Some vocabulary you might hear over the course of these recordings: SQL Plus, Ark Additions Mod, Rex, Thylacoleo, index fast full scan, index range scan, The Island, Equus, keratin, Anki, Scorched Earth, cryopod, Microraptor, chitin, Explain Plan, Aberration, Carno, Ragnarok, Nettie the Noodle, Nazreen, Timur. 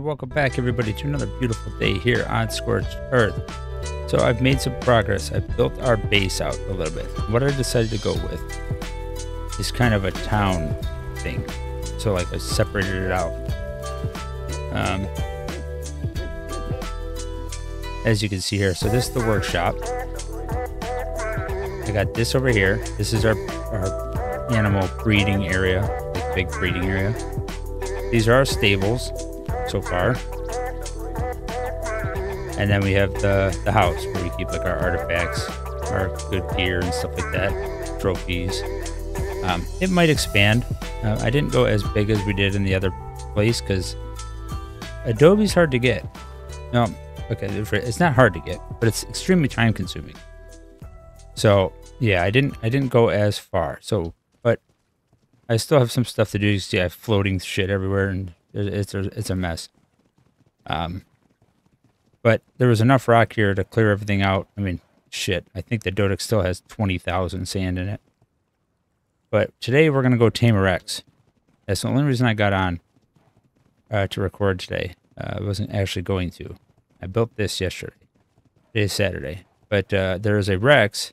and welcome back everybody to another beautiful day here on Scorched Earth. So I've made some progress. I built our base out a little bit. What I decided to go with is kind of a town thing. So like I separated it out. As you can see here, so this is the workshop. I got this over here. This is our animal breeding area, like big breeding area. These are our stables so far. And then we have the house where we keep like our artifacts, our good gear and stuff like that, trophies. It might expand. I didn't go as big as we did in the other place because adobe's hard to get. No, okay, it's not hard to get, but it's extremely time consuming. So yeah, I didn't go as far. So, but I still have some stuff to do. You see, I have floating shit everywhere, and it's a mess. But there was enough rock here to clear everything out. I mean, shit, I think the Dodex still has 20,000 sand in it. But today we're gonna go tame a Rex. That's the only reason I got on to record today. I wasn't actually going to. I built this yesterday. Today's Saturday. But there is a Rex,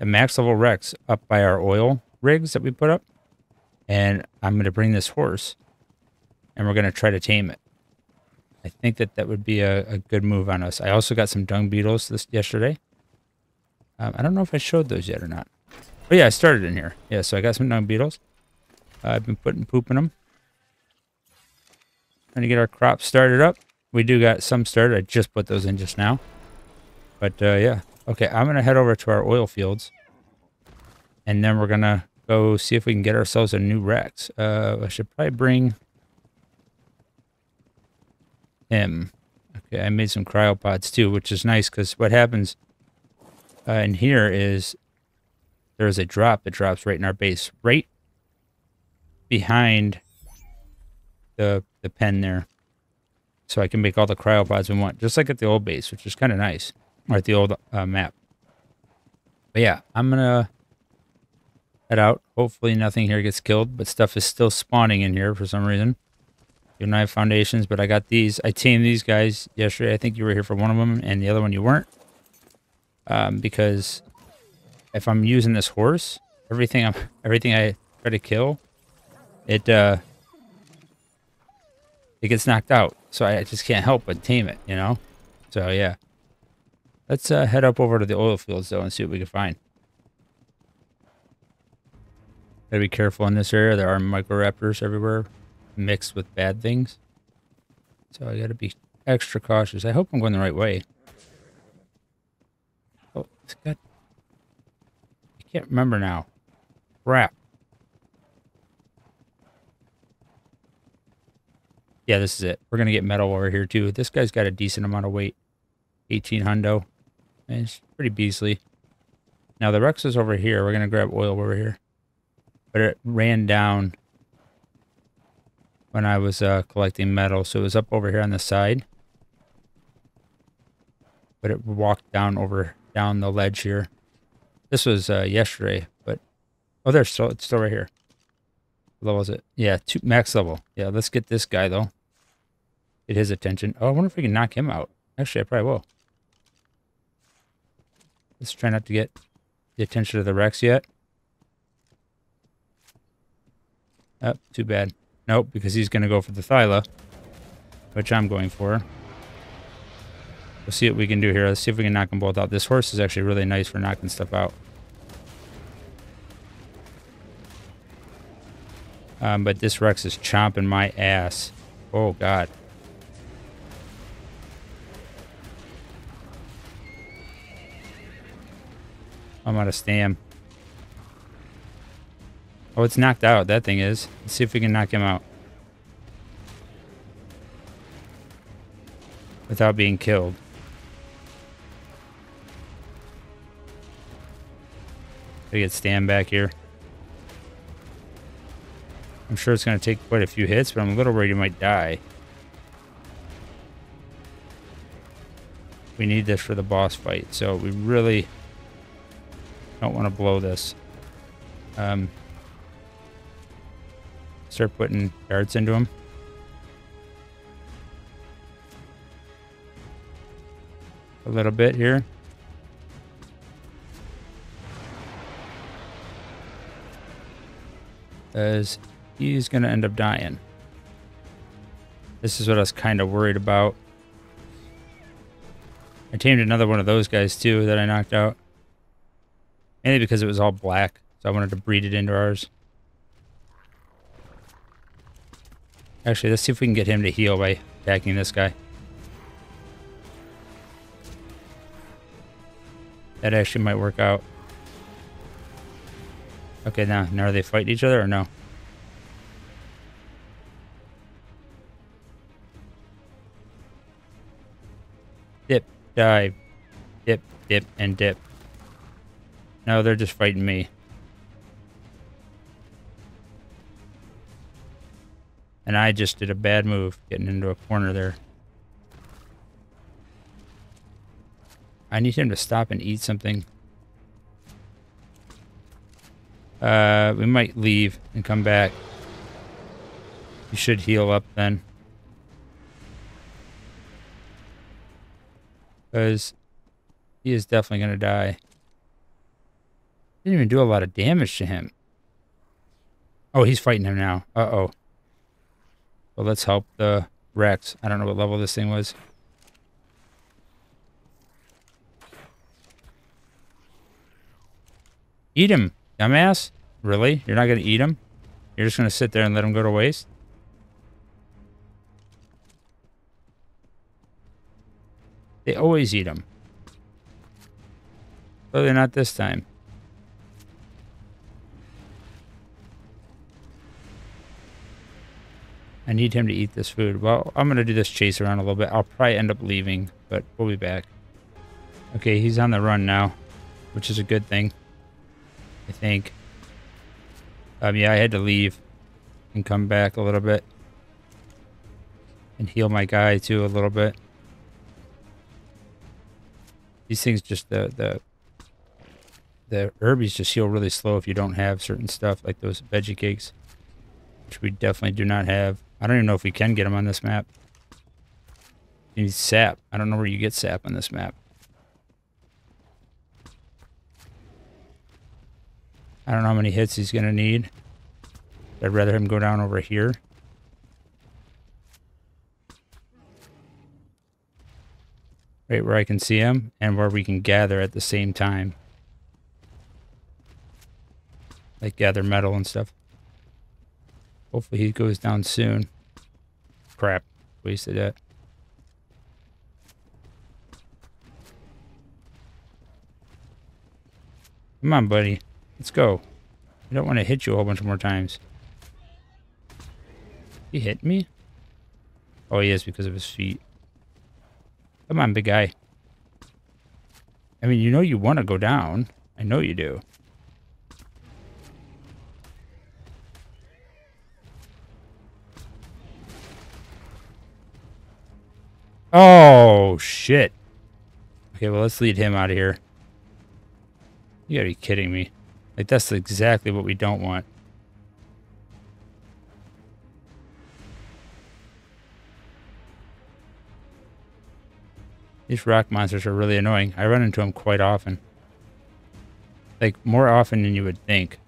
a max level Rex up by our oil rigs that we put up. And I'm going to bring this horse and we're going to try to tame it. I think that would be a good move on us. I also got some dung beetles yesterday. I don't know if I showed those yet or not. Oh yeah, I started in here. Yeah, so I got some dung beetles. I've been poop in them. Trying to get our crops started up. We do got some started. I just put those in just now. But yeah, okay, I'm gonna head over to our oil fields and then we're gonna go see if we can get ourselves a new Rex. I should probably bring him. Okay, I made some cryopods too, which is nice because what happens in here is there's a drop that drops right in our base, right behind the pen there. So I can make all the cryopods we want, just like at the old base, which is kind of nice. Or at the old map. But yeah, I'm gonna head out. Hopefully nothing here gets killed, but stuff is still spawning in here for some reason. You don't have foundations, but I got these. I tamed these guys yesterday. I think you were here for one of them, and the other one you weren't. Because if I'm using this horse, everything I try to kill, it gets knocked out. So I just can't help but tame it, you know? So yeah. Let's head up over to the oil fields, though, and see what we can find. Gotta be careful in this area. There are microraptors everywhere, mixed with bad things. So I gotta be extra cautious. I hope I'm going the right way. Oh, it's got... I can't remember now. Crap. Yeah, this is it. We're gonna get metal over here, too. This guy's got a decent amount of weight. 18 hundo. And it's pretty beastly. Now the Rex is over here. We're gonna grab oil over here. But it ran down when I was collecting metal. So it was up over here on the side. But it walked down the ledge here. This was yesterday, but oh there's it's still right here. What level is it? Yeah, two max level. Yeah, let's get this guy though. Get his attention. Oh, I wonder if we can knock him out. Actually I probably will. Let's try not to get the attention of the Rex yet. Oh, too bad. Nope, because he's going to go for the Thyla, which I'm going for. We'll see what we can do here. Let's see if we can knock them both out. This horse is actually really nice for knocking stuff out. But this Rex is chomping my ass. Oh, God. I'm out of stam. Oh, it's knocked out. That thing is. Let's see if we can knock him out. Without being killed. Gotta get stam back here. I'm sure it's going to take quite a few hits, but I'm a little worried he might die. We need this for the boss fight, so we really... don't want to blow this. Start putting darts into him. a little bit here. Because he's going to end up dying. This is what I was kind of worried about. I tamed another one of those guys too that I knocked out. Mainly because it was all black, so I wanted to breed it into ours. Actually, let's see if we can get him to heal by attacking this guy. That actually might work out. Okay, now are they fighting each other or no? Dip, dive, dip, dip, and dip. No, they're just fighting me. And I just did a bad move getting into a corner there. I need him to stop and eat something. We might leave and come back. He should heal up then. Because he is definitely going to die. Didn't even do a lot of damage to him. Oh, he's fighting him now. Uh-oh. Well, let's help the Rex. I don't know what level this thing was. Eat him, dumbass. Really? You're not going to eat him? You're just going to sit there and let him go to waste? They always eat him. Clearly not this time. I need him to eat this food. Well, I'm going to do this chase around a little bit. I'll probably end up leaving, but we'll be back. Okay, he's on the run now, which is a good thing, I think. Yeah, I had to leave and come back a little bit and heal my guy, too, a little bit. These things just, the herbies just heal really slow if you don't have certain stuff, like those veggie cakes, which we definitely do not have. I don't even know if we can get them on this map. You need sap. I don't know where you get sap on this map. I don't know how many hits he's going to need. I'd rather him go down over here. Right where I can see him and where we can gather at the same time. Like gather metal and stuff. Hopefully he goes down soon. Crap. Wasted that. Come on, buddy. Let's go. I don't want to hit you a whole bunch more times. He hit me? Oh, he is because of his feet. Come on, big guy. I mean, you know you want to go down. I know you do. Oh, shit. Okay, well, let's lead him out of here. You gotta be kidding me. Like, that's exactly what we don't want. These rock monsters are really annoying. I run into them quite often. Like, more often than you would think.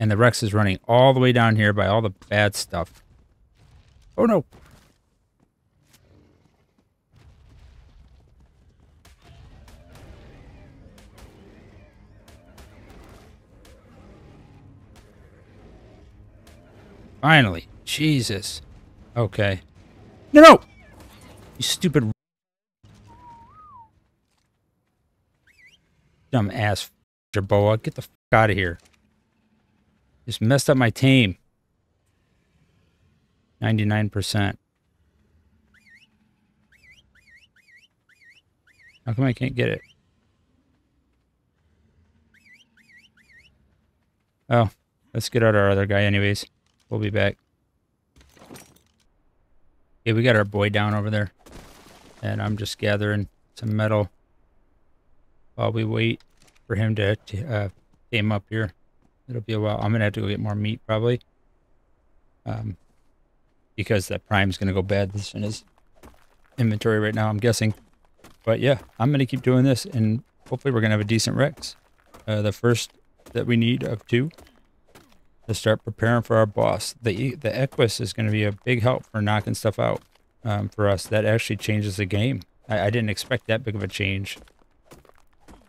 And the Rex is running all the way down here by all the bad stuff. Oh, no. Finally. Jesus. Okay. No! You stupid dumb ass boa. Get the f*** out of here. Just messed up my team. 99%. How come I can't get it? Oh, let's get out our other guy anyways. We'll be back. Okay, we got our boy down over there. And I'm just gathering some metal while we wait for him to tame up here. It'll be a while. I'm going to have to go get more meat, probably. Because that prime's going to go bad as soon as inventory right now, I'm guessing. But yeah, I'm going to keep doing this, and hopefully we're going to have a decent Rex. The first that we need of two to start preparing for our boss. The Equus is going to be a big help for knocking stuff out for us. That actually changes the game. I didn't expect that big of a change.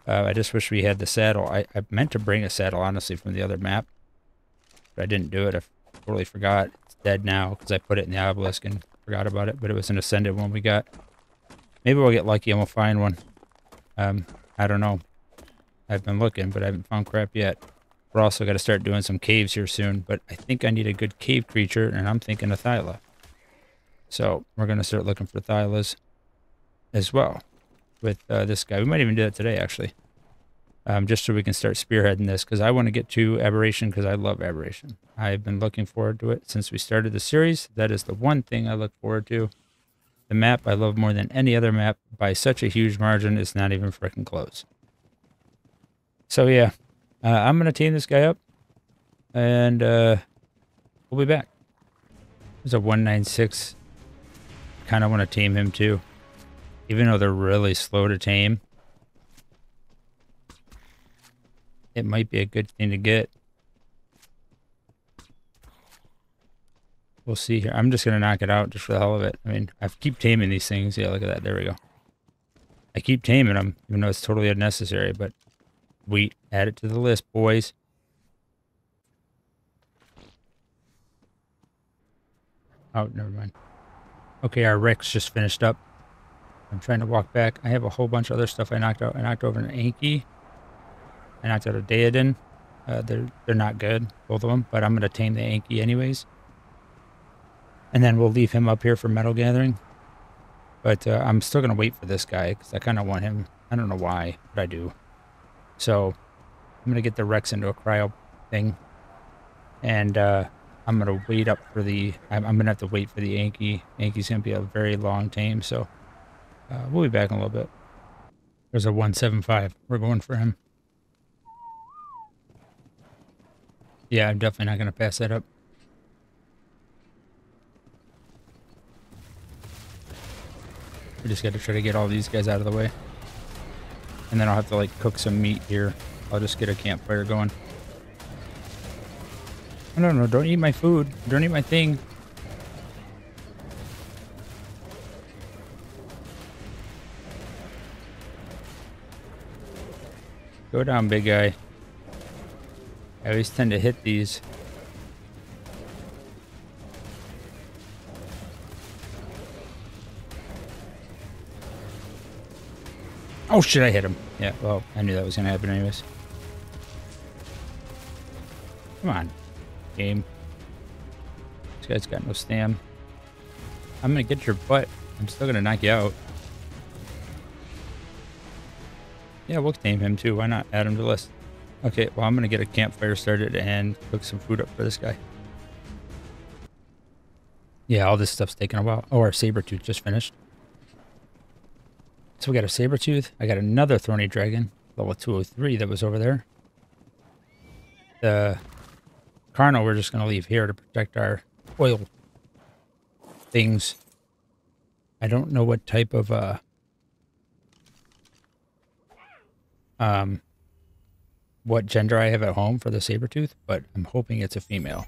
I just wish we had the saddle. I meant to bring a saddle, honestly, from the other map. But I didn't do it. I totally forgot. It's dead now because I put it in the obelisk and forgot about it. But it was an ascended one we got. Maybe we'll get lucky and we'll find one. I don't know. I've been looking, but I haven't found crap yet. We're also going to start doing some caves here soon. But I think I need a good cave creature, and I'm thinking a thyla. So we're going to start looking for thylas as well with this guy. We might even do that today, actually. Just so we can start spearheading this, because I want to get to Aberration, because I love Aberration. I've been looking forward to it since we started the series. That is the one thing I look forward to. The map I love more than any other map by such a huge margin, it's not even freaking close. So yeah, I'm going to team this guy up, and we'll be back. There's a 196. Kind of want to tame him too, even though they're really slow to tame. It might be a good thing to get. We'll see here. I'm just going to knock it out just for the hell of it. I mean, I keep taming these things. Yeah, look at that. There we go. I keep taming them, even though it's totally unnecessary, but we add it to the list, boys. Oh, never mind. Okay, our Rex just finished up. I'm trying to walk back. I have a whole bunch of other stuff I knocked out. I knocked over an Anki. I knocked out a Deodon. They're not good, both of them, but I'm going to tame the Anki anyways. And then we'll leave him up here for metal gathering. But I'm still going to wait for this guy, because I kind of want him. I don't know why, but I do. So I'm going to get the Rex into a cryo thing. And I'm going to wait up for the... I'm going to have to wait for the Anki. Anki's going to be a very long tame, so we'll be back in a little bit. There's a 175. We're going for him. Yeah, I'm definitely not going to pass that up. We just got to try to get all these guys out of the way. And then I'll have to, like, cook some meat here. I'll just get a campfire going. Oh, no, no, don't eat my food. Don't eat my thing. Go down, big guy. I always tend to hit these. Oh shit, I hit him. Yeah, well, I knew that was gonna happen anyways. Come on, game. This guy's got no stam. I'm gonna get your butt. I'm still gonna knock you out. Yeah, we'll tame him too. Why not? Add him to the list. Okay, well, I'm going to get a campfire started and cook some food up for this guy. Yeah, all this stuff's taking a while. Oh, our Sabertooth just finished. So we got a Sabertooth. I got another Thorny Dragon, level 203 that was over there. The Carno we're just going to leave here to protect our oil things. I don't know what type of... what gender I have at home for the Sabertooth, but I'm hoping it's a female.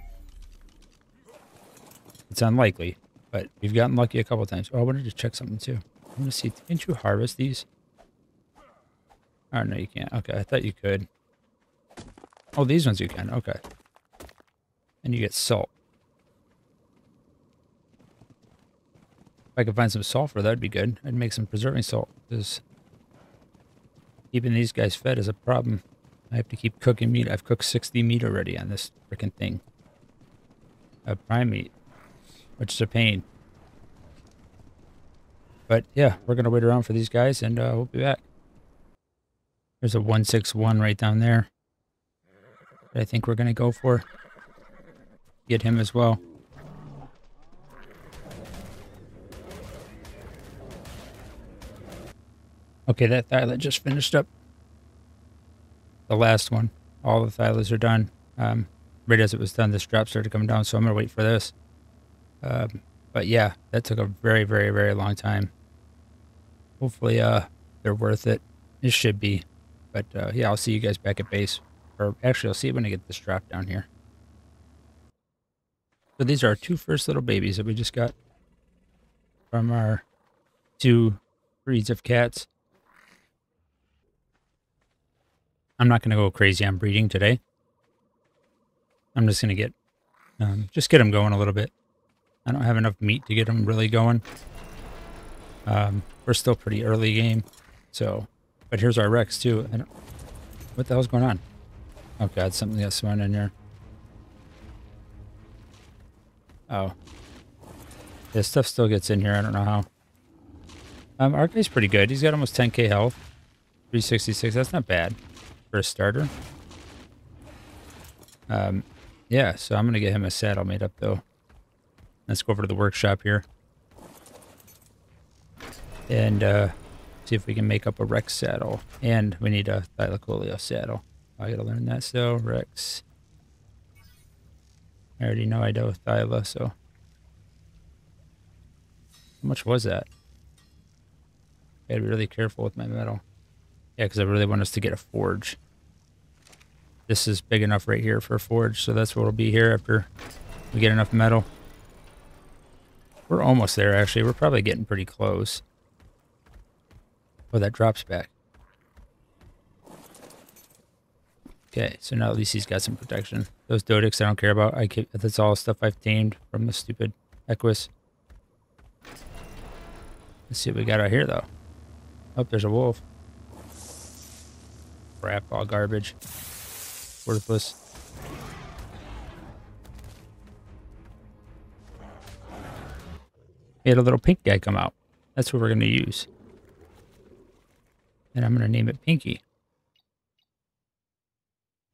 It's unlikely, but we've gotten lucky a couple times. Oh, I wanted to check something too. I'm gonna see, can't you harvest these? Oh, no, you can't. Okay, I thought you could. Oh, these ones you can, okay. And you get salt. If I could find some sulfur, that'd be good. I'd make some preserving salt, because keeping these guys fed is a problem. I have to keep cooking meat. I've cooked 60 meat already on this freaking thing. Prime meat, which is a pain. But yeah, we're going to wait around for these guys, and we'll be back. There's a 161 right down there that I think we're going to go for. Get him as well. Okay, that thyla just finished up. The last one. All the thylas are done. Right as it was done, this drop started coming down, so I'm going to wait for this. But yeah, that took a very, very, very long time. hopefully they're worth it. It should be. But yeah, I'll see you guys back at base. Or actually, I'll see you when I get this drop down here. So these are our two first little babies that we just got from our two breeds of cats. I'm not going to go crazy on breeding today. I'm just going to get them going a little bit. I don't have enough meat to get them really going. We're still pretty early game, so. But here's our Rex too. I don't, what the hell's going on? Oh God, something got thrown in here. Oh, this stuff still gets in here. I don't know how. Our guy's pretty good. He's got almost 10k health, 366. That's not bad for a starter. Yeah, so I'm gonna get him a saddle made up though. Let's go over to the workshop here and see if we can make up a Rex saddle. And we need a Thylacoleo saddle. I gotta learn that still. Rex. I already know I deal with Thyla, so. How much was that? I gotta be really careful with my metal. Yeah, because I really want us to get a forge. This is big enough right here for a forge, so that's what it'll be here after we get enough metal. We're almost there, actually. We're probably getting pretty close. Oh, that drops back. Okay, so now at least he's got some protection. Those Dodics I don't care about. That's all stuff I've tamed from the stupid Equus. Let's see what we got out here, though. Oh, there's a wolf. Crap, all garbage. Worthless. We had a little pink guy come out. That's what we're going to use. And I'm going to name it Pinky.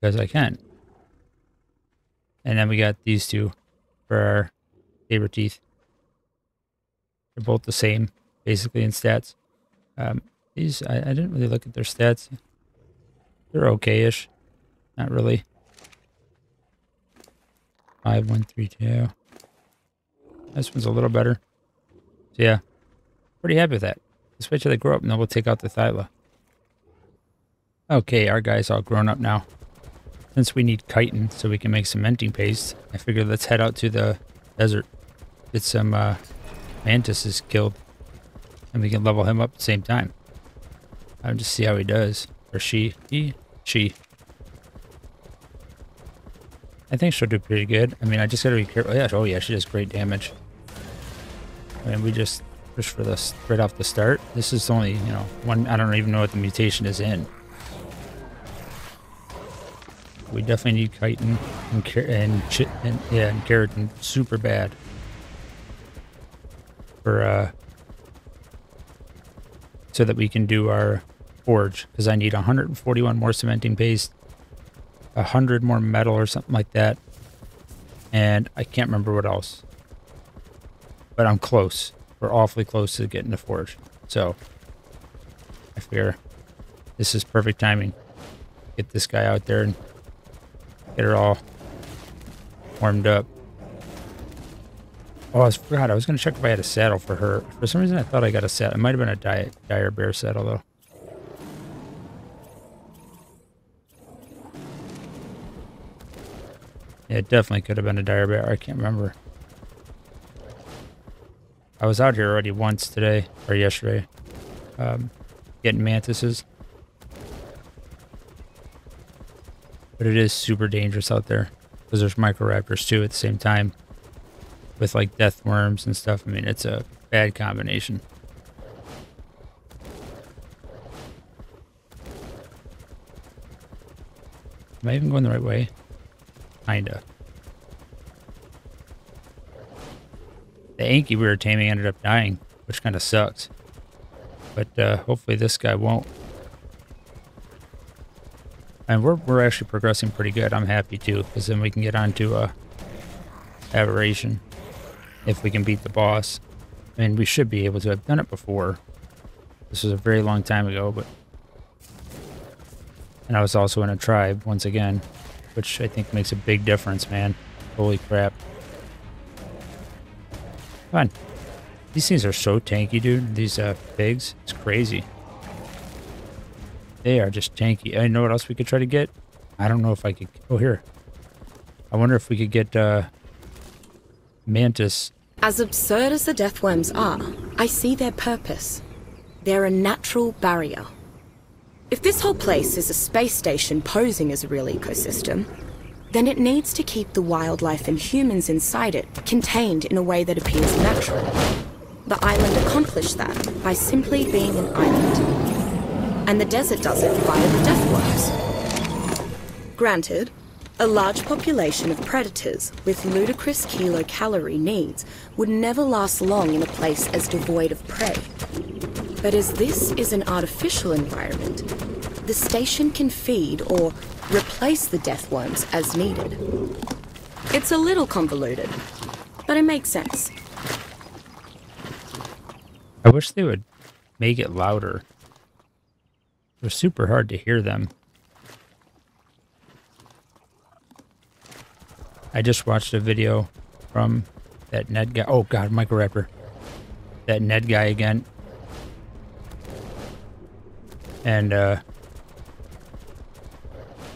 Because I can. And then we got these two for our saber teeth. They're both the same, basically, in stats. These, I didn't really look at their stats. They're okay-ish. Not really. 5, 1, 3, 2. This one's a little better. So yeah, pretty happy with that. Let's wait till they grow up and then we'll take out the Thyla. Okay, our guy's all grown up now. Since we need chitin so we can make cementing paste, I figured let's head out to the desert. Get some mantises killed. And we can level him up at the same time. I'll just see how he does. Or she. She. I think she'll do pretty good. I mean, I just gotta be careful. Yeah, oh yeah, she does great damage. I mean, we just push for this right off the start. This is only, you know, one. I don't even know what the mutation is in. We definitely need chitin and keratin super bad for so that we can do our forge, because I need 141 more cementing paste, 100 more metal or something like that, and I can't remember what else. But I'm close. We're awfully close to getting the forge, so I figure this is perfect timing. Get this guy out there and get her all warmed up. Oh, I forgot. I was going to check if I had a saddle for her. For some reason, I thought I got a saddle. It might have been a dire bear saddle, though. Yeah, it definitely could have been a dire bear. I can't remember. I was out here already once today, or yesterday, getting mantises. But it is super dangerous out there because there's microraptors too at the same time with like death worms and stuff. I mean, it's a bad combination. Am I even going the right way? Kinda. The Anki we were taming ended up dying, which kind of sucks. But hopefully this guy won't. And we're actually progressing pretty good. I'm happy too, because then we can get on to Aberration if we can beat the boss. I mean, we should be able to. I've done it before. This was a very long time ago, but... And I was also in a tribe once again, which I think makes a big difference, man. Holy crap. Come on. These things are so tanky, dude. These pigs. It's crazy. They are just tanky. I know what else we could try to get. I don't know if I could... Oh, here. I wonder if we could get mantis. As absurd as the death worms are, I see their purpose. They're a natural barrier. If this whole place is a space station posing as a real ecosystem, then it needs to keep the wildlife and humans inside it contained in a way that appears natural. The island accomplished that by simply being an island. And the desert does it via the death worms. Granted, a large population of predators with ludicrous kilocalorie needs would never last long in a place as devoid of prey. But as this is an artificial environment, the station can feed or replace the death worms as needed. It's a little convoluted, but it makes sense. I wish they would make it louder. It was super hard to hear them. I just watched a video from that Ned guy. Oh god, Microraptor. That Ned guy again. And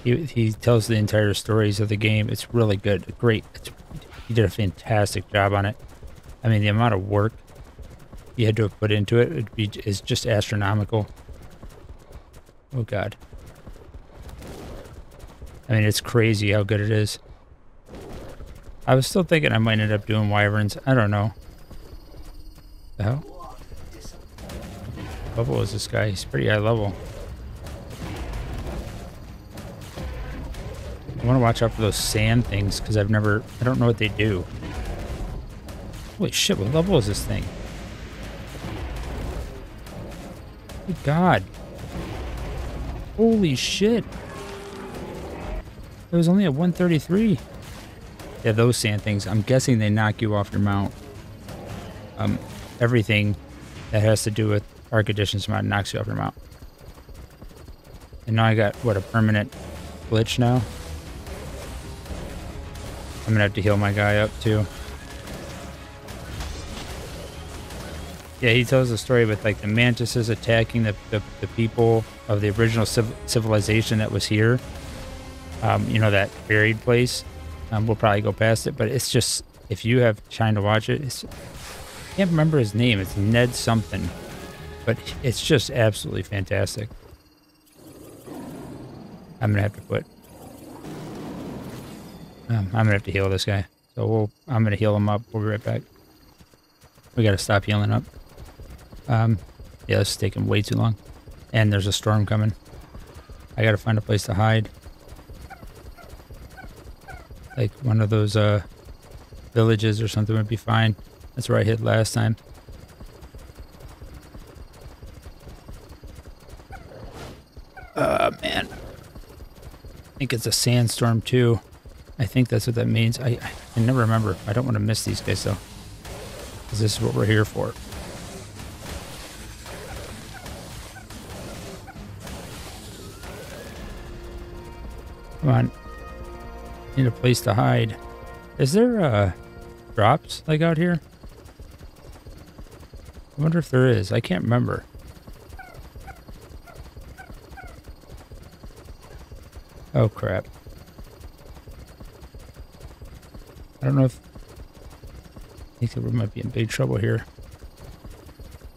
he tells the entire stories of the game. It's really good. Great. He did a fantastic job on it. I mean, the amount of work he had to have put into it is just astronomical. Oh god. I mean, it's crazy how good it is. I was still thinking I might end up doing wyverns. I don't know. The hell? What level is this guy? He's pretty high level. I want to watch out for those sand things because I don't know what they do. Holy shit, what level is this thing? Good god. Holy shit. It was only at 133. Yeah, those sand things. I'm guessing they knock you off your mount. Everything that has to do with Ark Additions Mod knocks you off your mount. And now I got, what, a permanent glitch now? I'm gonna have to heal my guy up, too. Yeah, he tells the story with, like, the mantises attacking the people of the original civilization that was here. You know, that buried place. We'll probably go past it, but it's just, if you have time to watch it, it's, I can't remember his name. It's Ned something. But it's just absolutely fantastic. I'm gonna have to quit. I'm gonna have to heal this guy. So I'm gonna heal him up. We'll be right back. We gotta stop healing up. Yeah, this is taking way too long. And there's a storm coming. I gotta find a place to hide. Like one of those villages or something would be fine. That's where I hid last time. Man. I think it's a sandstorm, too. I think that's what that means. I never remember. I don't want to miss these guys, though. Because this is what we're here for. Come on. Need a place to hide. Is there, drops, like, out here? I wonder if there is. I can't remember. Oh, crap. I don't know if... I think that we might be in big trouble here.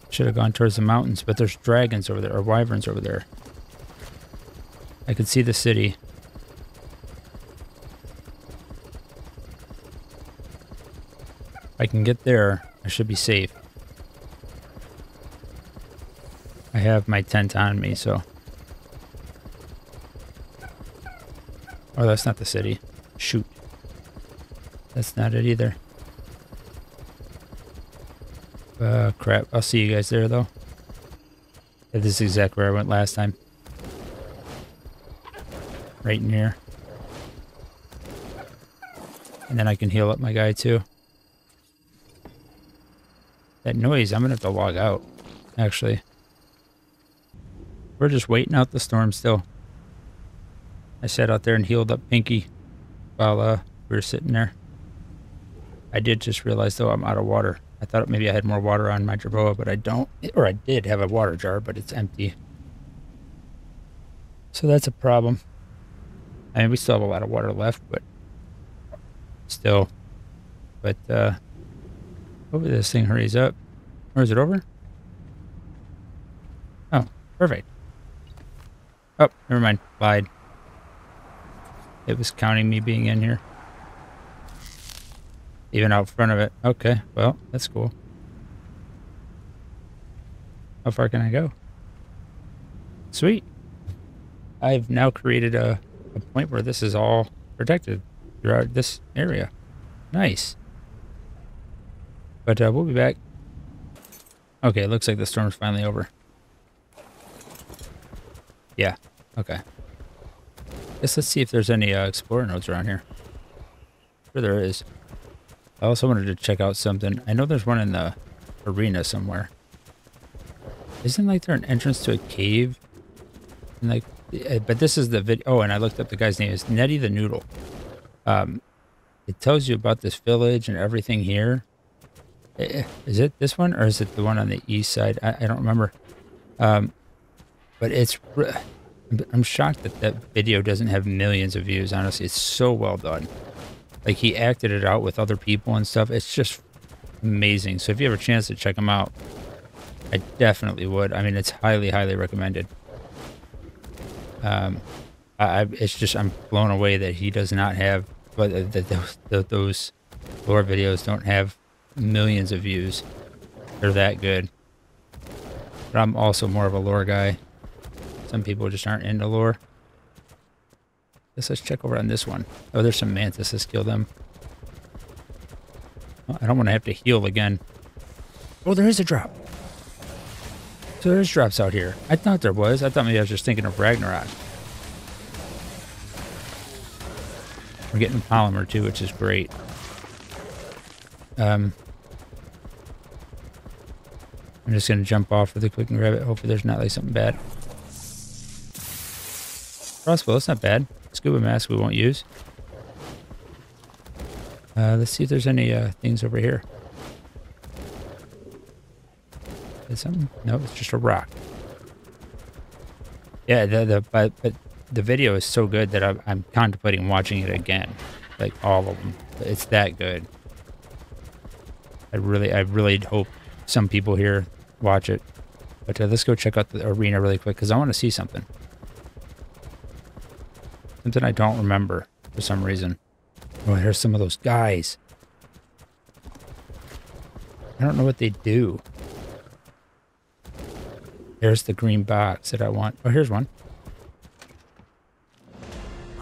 Should have gone towards the mountains, but there's dragons over there, or wyverns over there. I can see the city. If I can get there, I should be safe. I have my tent on me, so... Oh, that's not the city. Shoot. That's not it either. Crap. I'll see you guys there, though. Yeah, this is exactly where I went last time. Right in here. And then I can heal up my guy, too. That noise, I'm gonna have to log out, actually. We're just waiting out the storm still. I sat out there and healed up Pinky while we were sitting there. I did just realize, though, I'm out of water. I thought maybe I had more water on my jerboa, but I don't, or I did have a water jar, but it's empty. So that's a problem. I mean, we still have a lot of water left, but still. But hopefully this thing hurries up. Or is it over? Oh, perfect. Oh, never mind. Lied. It was counting me being in here. Even out front of it. Okay, well, that's cool. How far can I go? Sweet. I've now created a point where this is all protected throughout this area. Nice. But we'll be back. Okay, it looks like the storm's finally over. Yeah, okay. Guess let's see if there's any explorer nodes around here. Sure there is. I also wanted to check out something. I know there's one in the arena somewhere. Isn't like there an entrance to a cave? And like, but this is the video. Oh, and I looked up the guy's name. It's Nettie the Noodle. It tells you about this village and everything here. Is it this one or is it the one on the east side? I don't remember. But it's... I'm shocked that that video doesn't have millions of views. Honestly, it's so well done. Like, he acted it out with other people and stuff. It's just amazing. So if you have a chance to check him out, I definitely would. I mean, it's highly, highly recommended. It's just, I'm blown away that he does not have, but that those lore videos don't have millions of views. They're that good. But I'm also more of a lore guy. Some people just aren't into lore. Let's check over on this one. Oh, there's some mantises. Kill them. Well, I don't want to have to heal again. Oh, there is a drop. So there's drops out here. I thought there was. I thought maybe I was just thinking of Ragnarok. We're getting polymer too, which is great. I'm just going to jump off really quick and grab it. Hopefully there's not like something bad. Crossbow, that's not bad. Scuba mask we won't use. Let's see if there's any things over here. Is something? No, it's just a rock. Yeah, but the video is so good that I'm contemplating watching it again, like all of them. It's that good. I really hope some people here watch it. But let's go check out the arena really quick because I want to see something. Something I don't remember for some reason. Oh, here's some of those guys. I don't know what they do. Here's the green box that I want. Oh, here's one.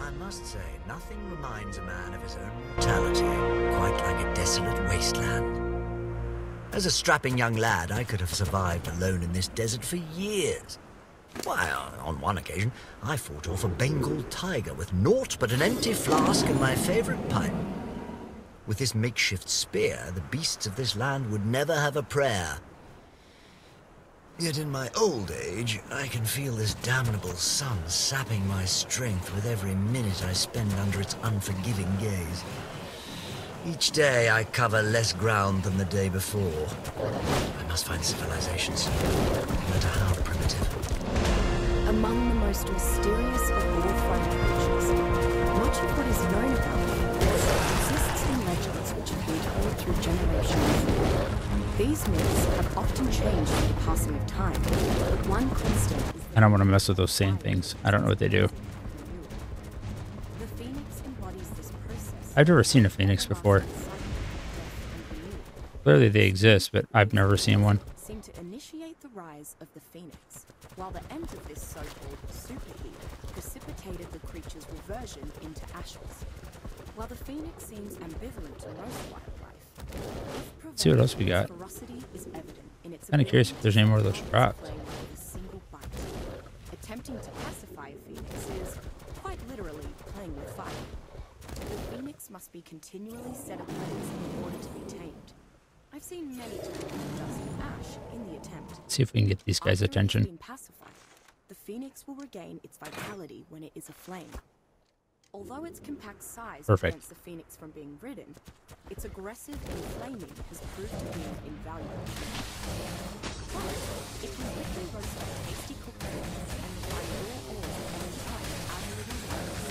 I must say, nothing reminds a man of his own mortality quite like a desolate wasteland. As a strapping young lad, I could have survived alone in this desert for years. Well, on one occasion, I fought off a Bengal tiger with naught but an empty flask and my favorite pipe. With this makeshift spear, the beasts of this land would never have a prayer. Yet in my old age, I can feel this damnable sun sapping my strength with every minute I spend under its unforgiving gaze. Each day, I cover less ground than the day before. I must find civilization soon, no matter how primitive. Among the most mysterious of war-fighting creatures, much of what is known about them exists in legends which have been told through generations. These myths have often changed with the passing of time, but one constant is... I don't want to mess with those same things. I don't know what they do. The phoenix embodies this process. I've never seen a phoenix before. Clearly they exist, but I've never seen one. Seem to initiate the rise of the phoenix, while the end of this so-called superheat precipitated the creature's reversion into ashes. While the phoenix seems ambivalent to most wildlife, let's see what else we got. Kind of curious if there's any more of those drops. Attempting to pacify a phoenix is quite literally playing with fire. The phoenix must be continually set ablaze in order to be tamed. I've seen many times dust and ash in the attempt. Let's see if we can get these guys' attention. After being pacified, the phoenix will regain its vitality when it is aflame. Although its compact size prevents the phoenix from being ridden, its aggressive inflaming has proved to be invaluable. Plus, it can quickly roast a tasty cooked meat and buy raw oil on the side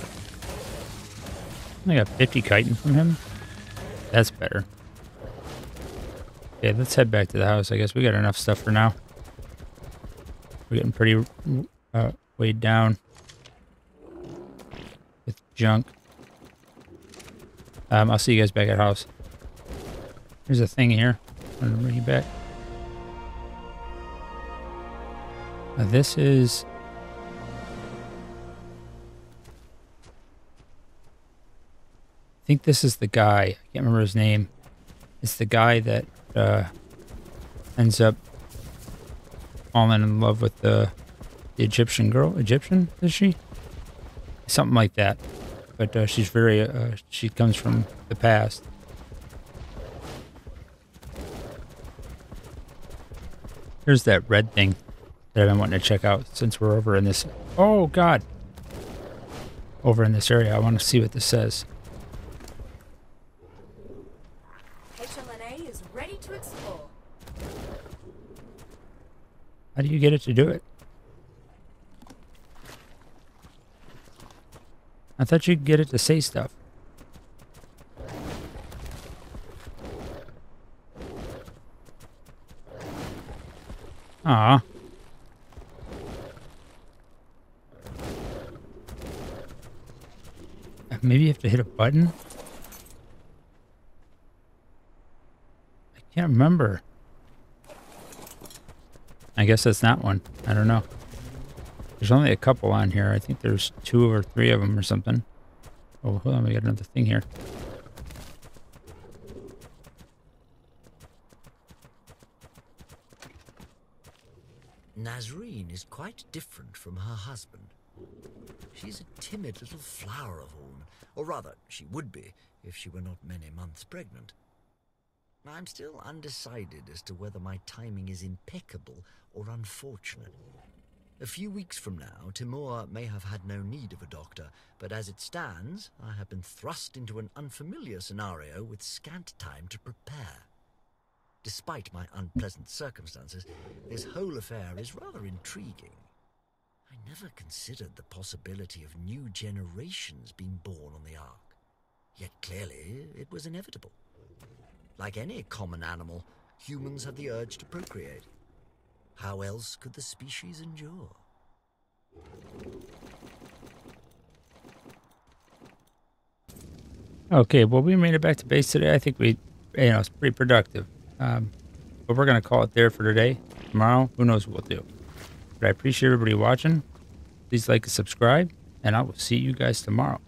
after the meal. I got 50 chitin from him. That's better. Yeah, let's head back to the house. I guess we got enough stuff for now. We're getting pretty weighed down with junk. I'll see you guys back at house. There's a thing here. I'm gonna bring you back. This is I think this is the guy. I can't remember his name. It's the guy that ends up falling in love with the Egyptian girl. Egyptian, is she? Something like that. But she's very, she comes from the past. Here's that red thing that I've been wanting to check out since we're over in this, oh God. Over in this area, I want to see what this says. HLNA is ready to explore. How do you get it to do it? I thought you'd get it to say stuff. Ah. Maybe you have to hit a button? I can't remember. I guess that's not one. I don't know. There's only a couple on here. I think there's 2 or 3 of them or something. Oh, hold on. We got another thing here. Nazreen is quite different from her husband. She's a timid little flower of a woman. Or rather, she would be if she were not many months pregnant. I'm still undecided as to whether my timing is impeccable or unfortunate. A few weeks from now, Timur may have had no need of a doctor, but as it stands, I have been thrust into an unfamiliar scenario with scant time to prepare. Despite my unpleasant circumstances, this whole affair is rather intriguing. I never considered the possibility of new generations being born on the Ark, yet clearly it was inevitable. Like any common animal, humans have the urge to procreate. How else could the species endure? Okay, well, we made it back to base today. I think we, you know, it's pretty productive. But we're going to call it there for today. Tomorrow, who knows what we'll do. But I appreciate everybody watching. Please like and subscribe, and I will see you guys tomorrow.